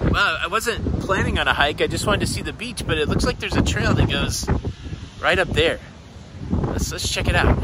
Wow, I wasn't planning on a hike. I just wanted to see the beach, but it looks like there's a trail that goes right up there. Let's check it out.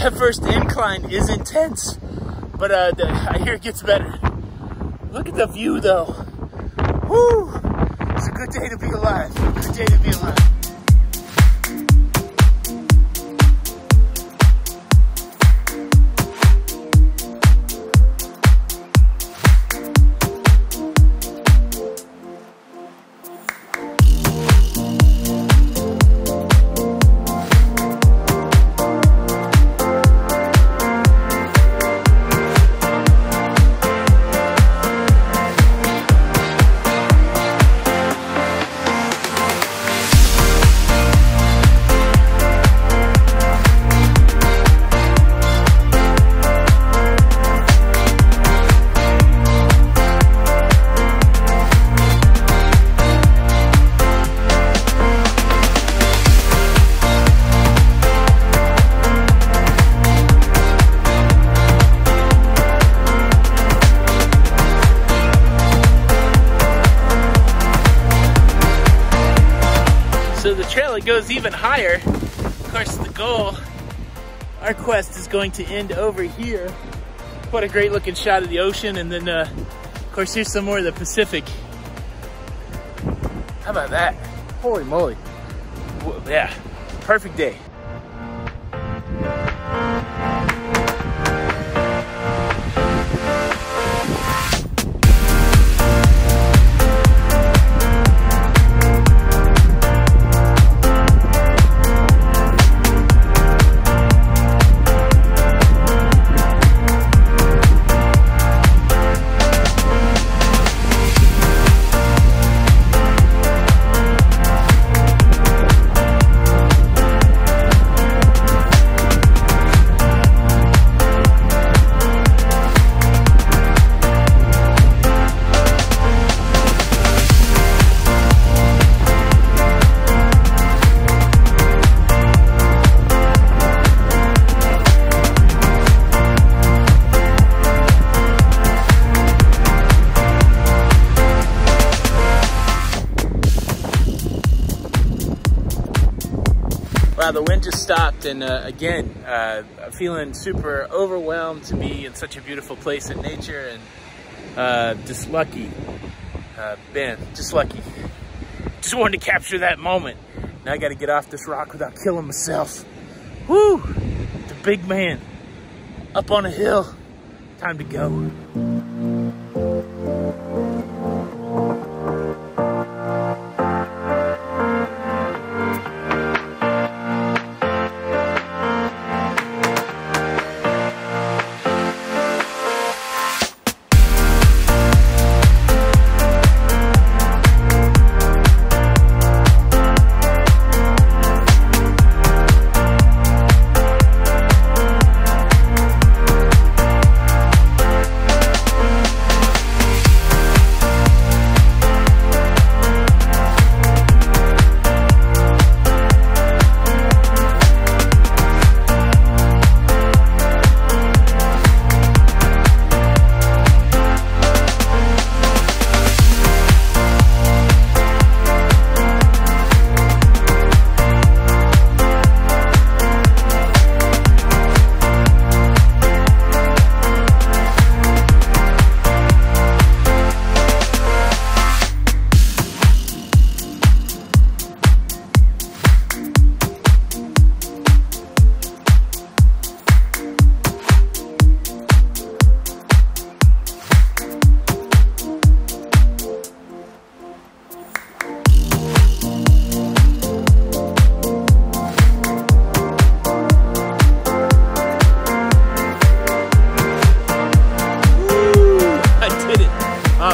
That first incline is intense, but I hear it gets better. Look at the view though. Woo! It's a good day to be alive. Good day to be alive. It goes even higher. Of course, the goal, our quest, is going to end over here. What a great looking shot of the ocean, and then of course here's some more of the Pacific. How about that? Holy moly. Whoa, yeah, perfect day. Wow, the wind just stopped, and again, I'm feeling super overwhelmed to be in such a beautiful place in nature, and just lucky, man, just lucky. Just wanted to capture that moment. Now I gotta get off this rock without killing myself. Woo, the big man, up on a hill, time to go.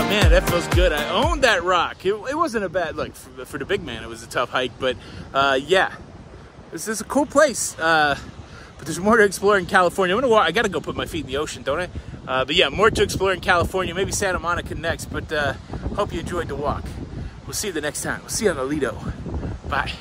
man, that feels good. I owned that rock. It wasn't a bad look. For the big man, it was a tough hike. But yeah, this is a cool place. But there's more to explore in California. I got to go put my feet in the ocean, don't I? But yeah, more to explore in California. Maybe Santa Monica next. But hope you enjoyed the walk. We'll see you the next time. We'll see you on the Lido. Bye.